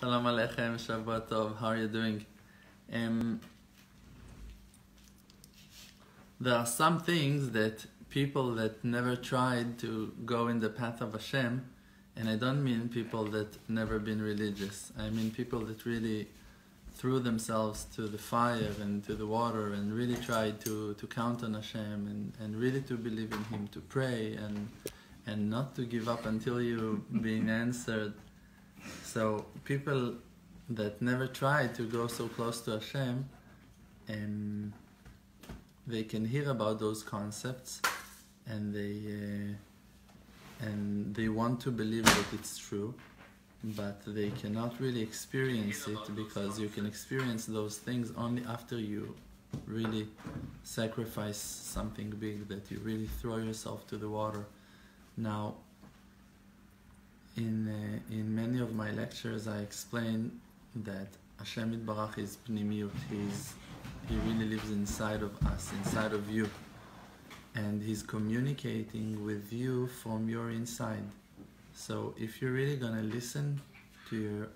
Shalom Aleichem, Shabbat Tov, how are you doing? There are some things that people that never tried to go in the path of Hashem, and I don't mean people that never been religious, I mean people that really threw themselves to the fire and to the water and really tried to count on Hashem and really to believe in Him, to pray and not to give up until you're being answered. So people that never try to go so close to Hashem, they can hear about those concepts, and they want to believe that it's true, but they cannot really experience it, because you can experience those things only after you really sacrifice something big, that you really throw yourself to the water. Now, in many of my lectures, I explain that Hashem Yitbarach is P'nimiyot. He really lives inside of us, inside of you, and He's communicating with you from your inside. So if you're really gonna listen to your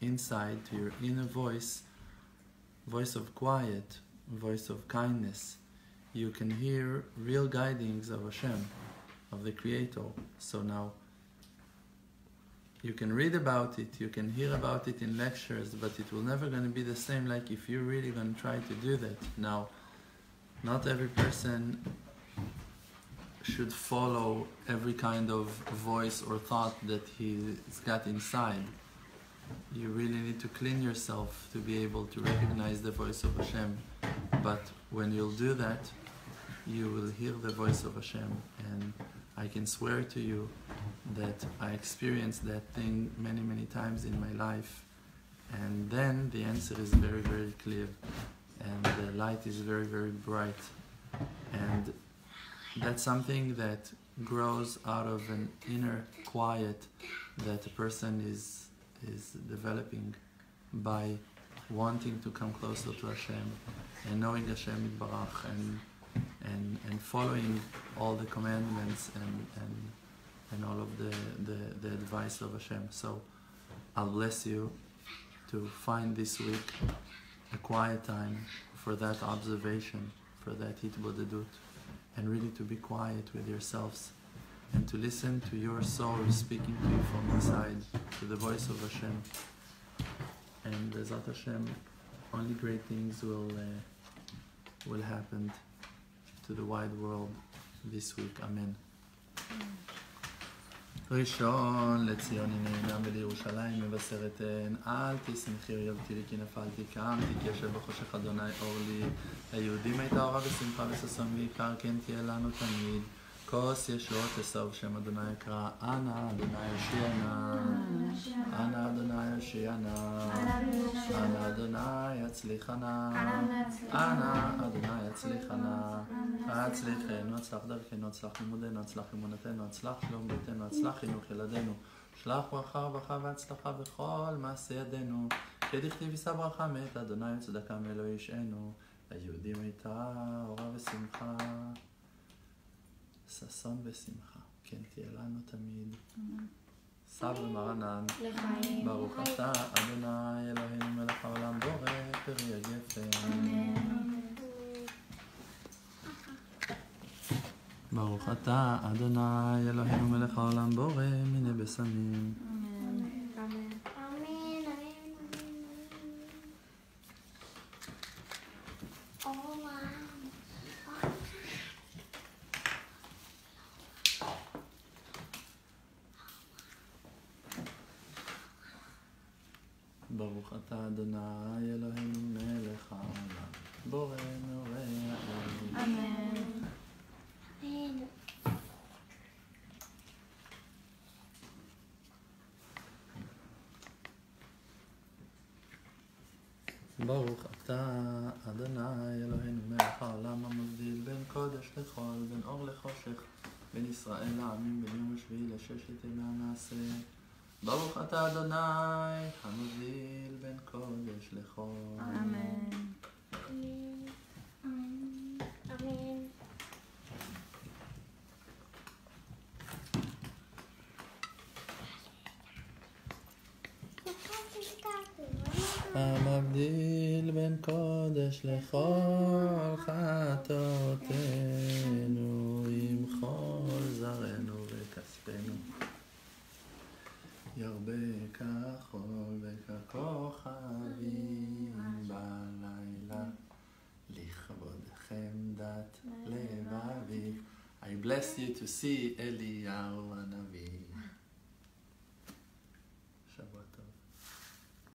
inside, to your inner voice, voice of quiet, voice of kindness, you can hear real guidings of Hashem, of the Creator. So now, you can read about it, you can hear about it in lectures, but it will never going to be the same like if you're really going to try to do that. Now, not every person should follow every kind of voice or thought that he's got inside. You really need to clean yourself to be able to recognize the voice of Hashem. But when you'll do that, you will hear the voice of Hashem, and I can swear to you that I experienced that thing many, many times in my life, and then the answer is very, very clear, and the light is very, very bright, and that's something that grows out of an inner quiet that a person is developing by wanting to come closer to Hashem and knowing Hashem Yitbarach and following all the commandments and all of the advice of Hashem. So I'll bless you to find this week a quiet time for that observation, for that Hitbodedut, and really to be quiet with yourselves and to listen to your soul speaking to you from inside, to the voice of Hashem. And Bezat Hashem, only great things will happen to the wide world this week. Amen. ראשון לציון הנה גם ולירושלים מבשרת הן אל תשמחי ויבתי לי כי נפלתי קמתי כי יושב בחושך אדוני אור לי היהודים הייתה אורה ושמחה וששון ועיקר כן תהיה לנו תמיד כוס ישועות תסוב שם אדוני יקרא אנא אדוני יושיע נא אנא אדוני יושיע נא אנא אדוני יצליח נא אנא אדוני יצליח נא הצליחנו, הצלח דרכנו, הצלח לימודנו, הצלח אמונתנו, הצלח שלום ביתנו, הצלח חינוך ילדינו, שלח ברכה וברכה והצלחה בכל מעשה ידינו, כדכתיב יישא ברכה מאת אדוני וצדקה מאלוהי ישענו, ליהודים הייתה אורה ושמחה, ששון ושמחה, כן תהיה לנו תמיד. סב ומרנן, ברוך אתה אדוני אלוהינו מלך העולם בורא פרי הגפן. ברוך אתה, אדוני, אלוהינו מלך העולם בורא, מיני בשמים. אמן. אמן. ברוך אתה, אדוני, אלוהינו מלך העולם בורא, מעורר העולם. אמן. ברוך אתה, אדוני, אלוהינו מלך העולם המבדיל בין קודש לחול, בין אור לחושך, בין ישראל לעמים, בין יום השביעי לששת ימי המעשה. ברוך אתה, אדוני, המבדיל בין קודש לחול. אמן. המבדיל בין קודש לחול חטאותינו עם חול זרענו וכספנו ירבה כחול וככוכבים בלילה לכבודכם דת לבבי. I bless you to see Eliyahu